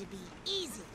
to be easy.